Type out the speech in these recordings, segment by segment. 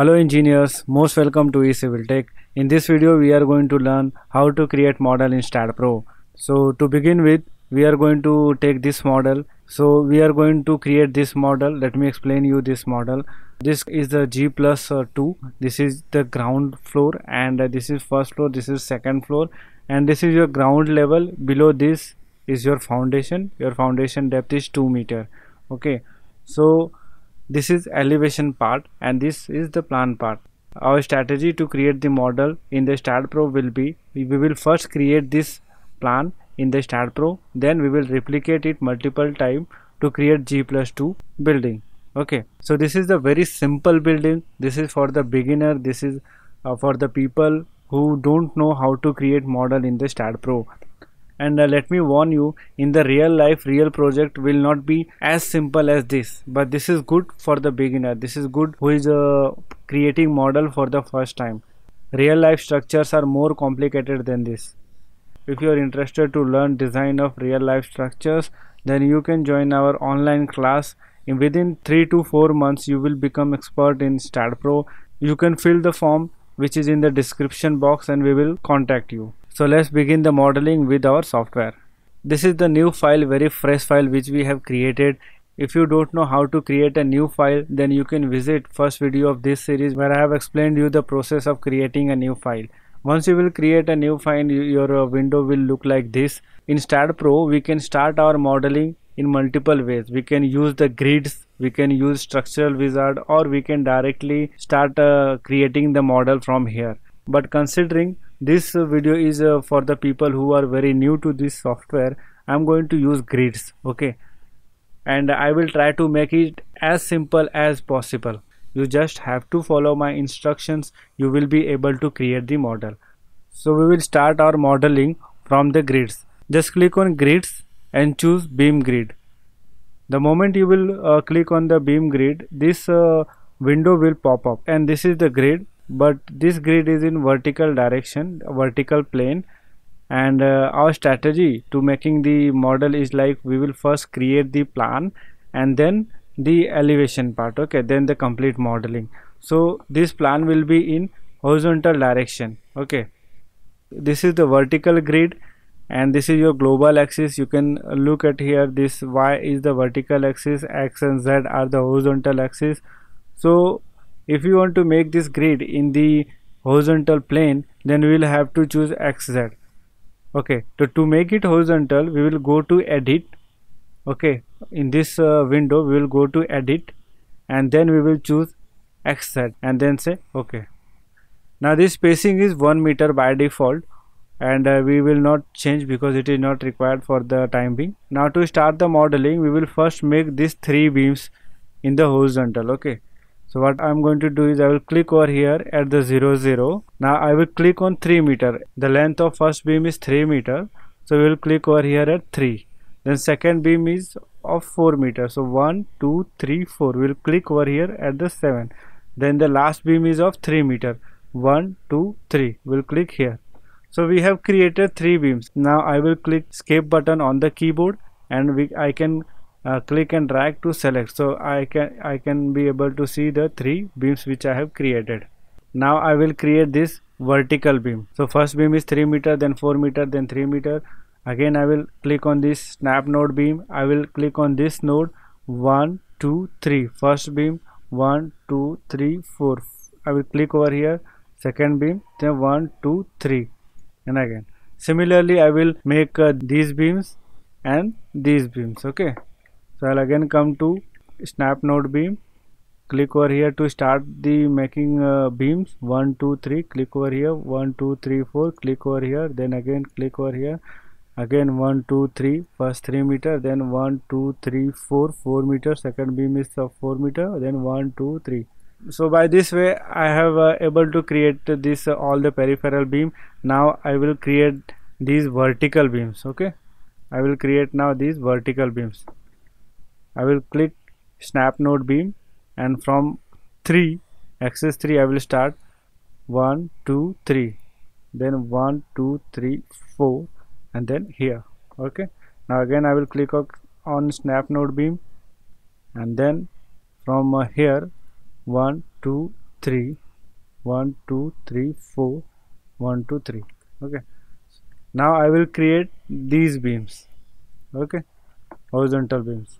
Hello engineers, most welcome to eCivilTech. In this video we are going to learn how to create model in STAAD.Pro. So to begin with, we are going to take this model. So we are going to create this model. Let me explain you this model. This is the G+2. This is the ground floor and this is first floor, this is second floor, and this is your ground level. Below this is your foundation. Your foundation depth is 2 meters. Okay, so this is elevation part and this is the plan part. Our strategy to create the model in the STAAD.Pro will be, we will first create this plan in the STAAD.Pro, then we will replicate it multiple times to create G+2 building. Okay, so this is the very simple building. This is for the beginner. This is for the people who don't know how to create model in the STAAD.Pro. And let me warn you, in the real life, real project will not be as simple as this, but this is good for the beginner. This is good who is creating model for the first time. Real life structures are more complicated than this. If you are interested to learn design of real life structures, then you can join our online class. Within 3 to 4 months, you will become expert in STAAD.Pro. You can fill the form which is in the description box and we will contact you. So let's begin the modeling with our software. This is the new file, very fresh file which we have created. If you don't know how to create a new file, then you can visit first video of this series where I have explained you the process of creating a new file. Once you will create a new file, your window will look like this. In STAAD.Pro, we can start our modeling in multiple ways. We can use the grids, we can use structural wizard, or we can directly start creating the model from here. But considering this video is for the people who are very new to this software, I'm going to use grids, okay? And I will try to make it as simple as possible. You just have to follow my instructions. You will be able to create the model. So we will start our modeling from the grids. Just click on grids and choose beam grid. The moment you will click on the beam grid, this window will pop up, and this is the grid. But this grid is in vertical direction, vertical plane, and our strategy to making the model is like, we will first create the plan and then the elevation part, okay, then the complete modeling. So this plan will be in horizontal direction, okay. This is the vertical grid and this is your global axis. You can look at here, this Y is the vertical axis, X and Z are the horizontal axis. So if you want to make this grid in the horizontal plane, then we will have to choose XZ. Okay, so to make it horizontal, we will go to edit. Okay, in this window, we will go to edit and then we will choose XZ and then say okay. Now this spacing is 1 meter by default and we will not change because it is not required for the time being. Now to start the modeling, we will first make these 3 beams in the horizontal, okay. So what I'm going to do is I will click over here at the 0, 0. Now I will click on 3 meter. The length of first beam is 3 meter. So we will click over here at 3. Then second beam is of 4 meter. So 1, 2, 3, 4. We'll click over here at the 7. Then the last beam is of 3 meter. 1, 2, 3. We'll click here. So we have created 3 beams. Now I will click escape button on the keyboard and I can click and drag to select, so I can be able to see the 3 beams which I have created. Now I will create this vertical beam. So first beam is 3 meter, then 4 meter, then 3 meter. Again I will click on this snap node beam. I will click on this node. 1, 2, 3. First beam 1, 2, 3, 4. I will click over here. Second beam then 1, 2, 3, and again. Similarly I will make these beams and these beams. Okay. So I'll again come to snap node beam, click over here to start the making beams. 1, 2, 3, click over here. 1, 2, 3, 4, click over here. Then again click over here. Again 1, 2, 3, first 3 meter, then 1, 2, 3, 4, 4 meter. Second beam is of 4 meter, then 1, 2, 3. So by this way I have able to create this all the peripheral beam. Now I will create these vertical beams. Okay, I will create now these vertical beams. I will click snap node beam and from 3, axis 3, I will start 1, 2, 3, then 1, 2, 3, 4 and then here, okay. Now again I will click on snap node beam and then from here 1, 2, three 1 2 3 4 1 2 3. Okay, now I will create these beams. Okay, horizontal beams.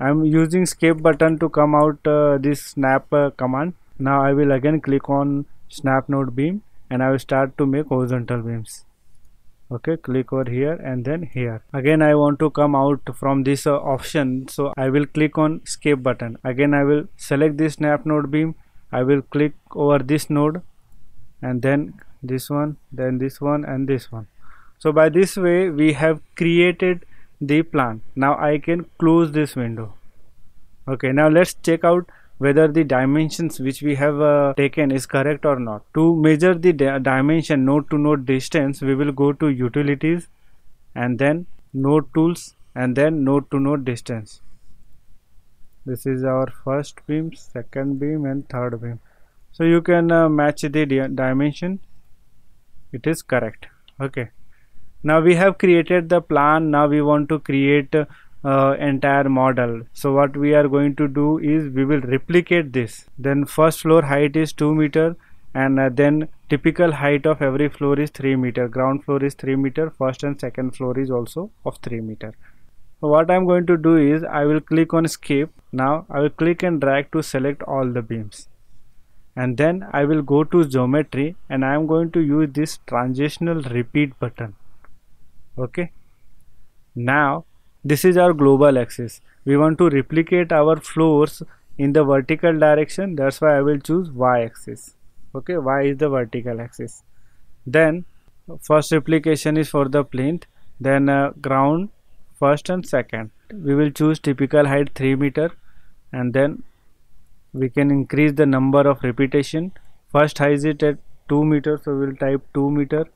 I am using escape button to come out this snap command. Now I will again click on snap node beam and I will start to make horizontal beams. Okay, click over here and then here. Again I want to come out from this option, so I will click on escape button. Again I will select this snap node beam. I will click over this node and then this one and this one. So by this way we have created the plan. Now I can close this window. Okay, now let's check out whether the dimensions which we have taken is correct or not. To measure the dimension node to node distance, we will go to utilities and then node tools and then node to node distance. This is our first beam, second beam and third beam. So you can match the dimension. It is correct. Okay, now we have created the plan. Now we want to create entire model. So what we are going to do is we will replicate this. Then first floor height is 2 meter and then typical height of every floor is 3 meter. Ground floor is 3 meter. First and second floor is also of 3 meter. So what I am going to do is I will click on escape. Now I will click and drag to select all the beams. And then I will go to geometry and I am going to use this transitional repeat button. Okay, now this is our global axis. We want to replicate our floors in the vertical direction. That's why I will choose Y axis. Okay, Y is the vertical axis. Then first replication is for the plinth, then ground, first and second. We will choose typical height 3 meter and then we can increase the number of repetition. First height is at 2 meter, so we will type 2 meter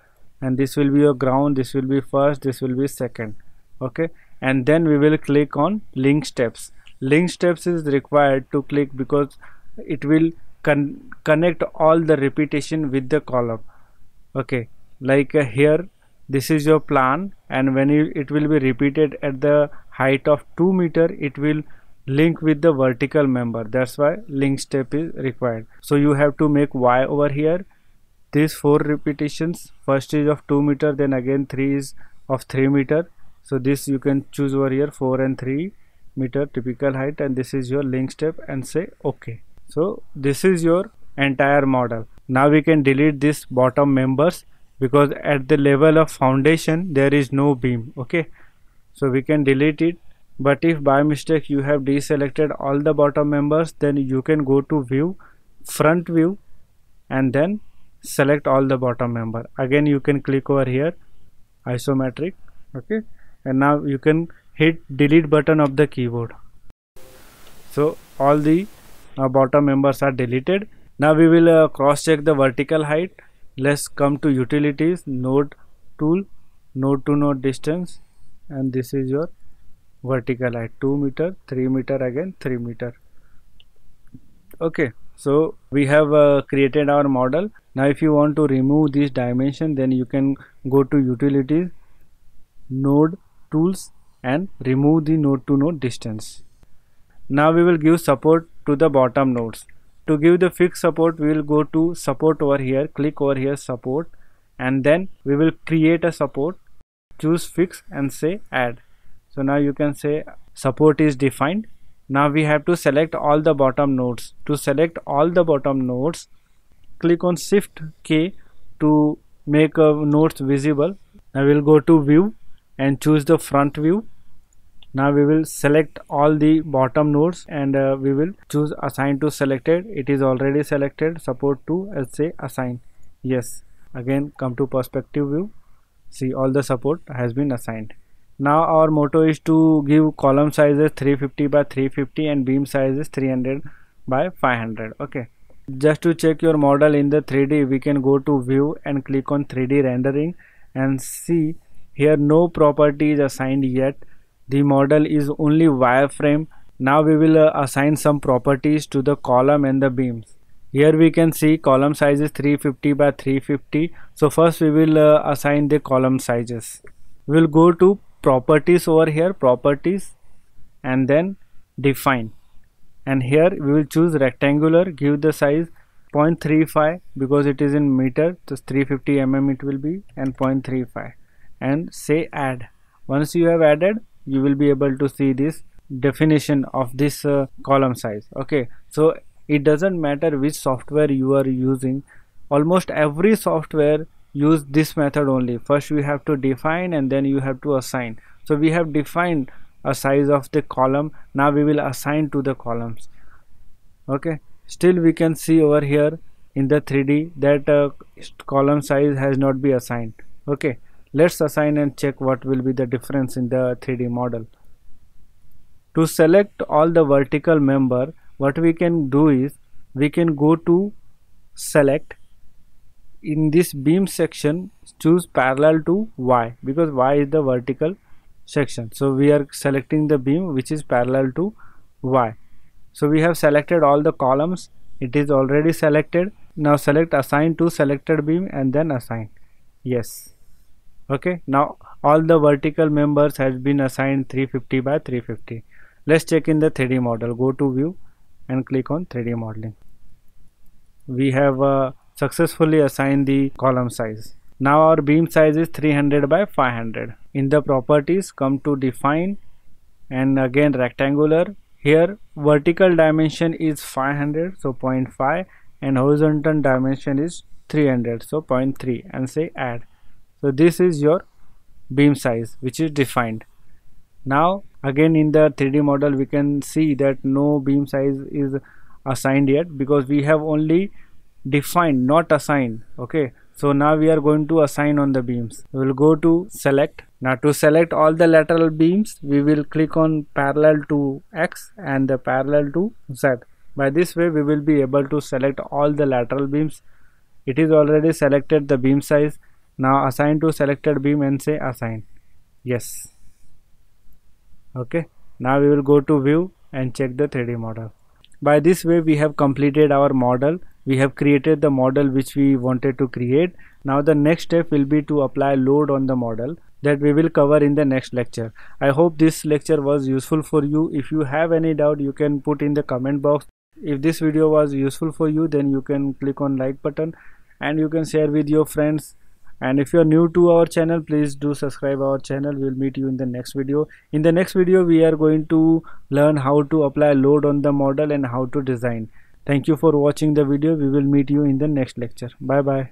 and this will be your ground, this will be first, this will be second. Okay, and then we will click on link steps. Link steps is required to click because it will connect all the repetition with the column. Okay, like here this is your plan and when it will be repeated at the height of 2 meter it will link with the vertical member. That's why link step is required. So you have to make Y over here. These 4 repetitions, first is of 2 meter, then again 3 is of 3 meter. So this you can choose over here, 4 and 3 meter typical height, and this is your link step and say OK. So this is your entire model. Now we can delete this bottom members because at the level of foundation there is no beam. Okay, so we can delete it. But if by mistake you have deselected all the bottom members, then you can go to view, front view, and then select all the bottom member. Again you can click over here, isometric. Okay, and now you can hit delete button of the keyboard. So all the bottom members are deleted. Now we will cross check the vertical height. Let's come to utilities, node tool, node to node distance, and this is your vertical height 2 meter, 3 meter, again 3 meter. Okay, so we have created our model. Now if you want to remove this dimension, then you can go to utilities, node tools and remove the node to node distance. Now we will give support to the bottom nodes. To give the fixed support, we will go to support over here, click over here support, and then we will create a support, choose fix and say add. So now you can say support is defined. Now we have to select all the bottom nodes. To select all the bottom nodes, click on shift K to make nodes visible. Now we will go to view and choose the front view. Now we will select all the bottom nodes and we will choose assign to selected. It is already selected, support to, and say assign. Yes, again come to perspective view. See, all the support has been assigned. Now our motto is to give column sizes 350 by 350 and beam sizes 300 by 500. Okay, just to check your model in the 3D, we can go to view and click on 3D rendering and see here no property is assigned yet. The model is only wireframe. Now we will assign some properties to the column and the beams. Here we can see column sizes 350 by 350. So first we will assign the column sizes. We will go to properties over here, properties, and then define, and here we will choose rectangular, give the size 0.35 because it is in meter, so 350 mm it will be, and 0.35, and say add. Once you have added, you will be able to see this definition of this column size. Okay, so it doesn't matter which software you are using, almost every software use this method only. First you have to define and then you have to assign. So we have defined a size of the column, now we will assign to the columns. Okay, still we can see over here in the 3D that column size has not been assigned. Okay, let's assign and check what will be the difference in the 3D model. To select all the vertical member, what we can do is we can go to select, in this beam section choose parallel to Y, because Y is the vertical section, so we are selecting the beam which is parallel to Y. So we have selected all the columns, it is already selected. Now select assign to selected beam and then assign, yes. Okay, now all the vertical members has been assigned 350 by 350. Let's check in the 3D model. Go to view and click on 3D modeling. We have successfully assigned the column size. Now our beam size is 300 by 500. In the properties, come to define and again rectangular. Here vertical dimension is 500, so 0.5, and horizontal dimension is 300, so 0.3, and say add. So this is your beam size which is defined. Now again in the 3D model we can see that no beam size is assigned yet, because we have only defined, not assigned. Okay, so now we are going to assign on the beams. We will go to select. Now to select all the lateral beams, we will click on parallel to X and the parallel to Z. By this way we will be able to select all the lateral beams. It is already selected the beam size. Now assign to selected beam and say assign, yes. Okay, now we will go to view and check the 3D model. By this way we have completed our model. We have created the model which we wanted to create. Now the next step will be to apply load on the model, that we will cover in the next lecture. I hope this lecture was useful for you. If you have any doubt, you can put in the comment box. If this video was useful for you, then you can click on like button and you can share with your friends. And if you are new to our channel, please do subscribe our channel. We will meet you in the next video. In the next video we are going to learn how to apply load on the model and how to design. Thank you for watching the video. We will meet you in the next lecture. Bye bye.